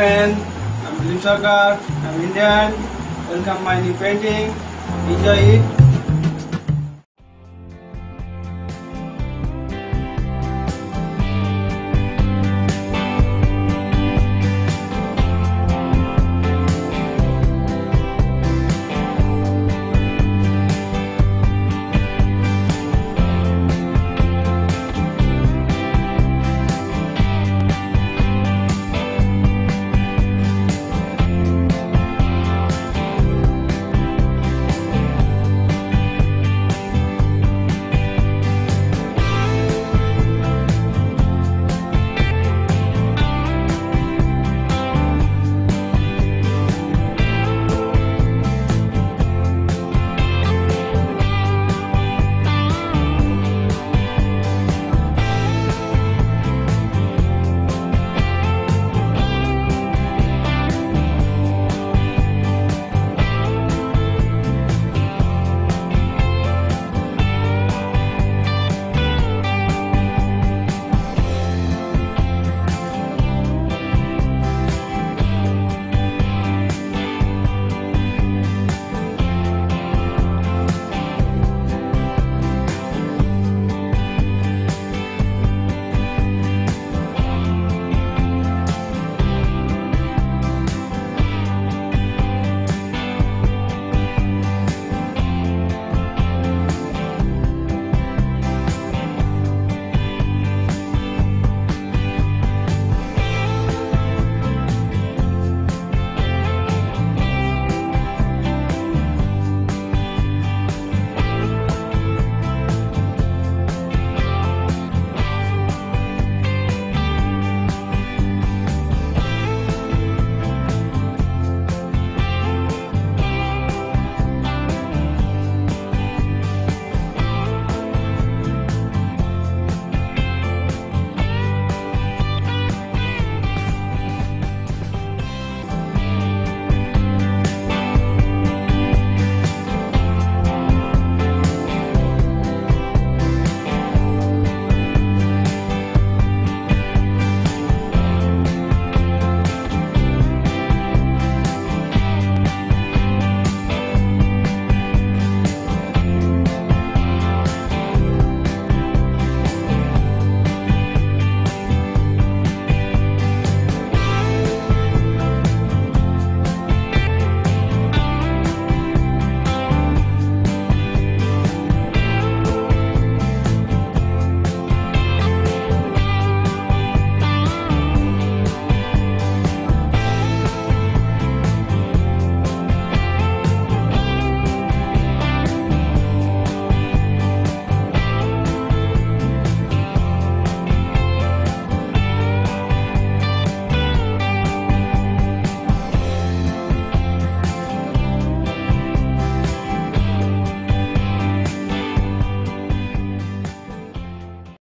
friend, I'm Dilip Sarkar, I'm Indian. Welcome my new painting. Enjoy it.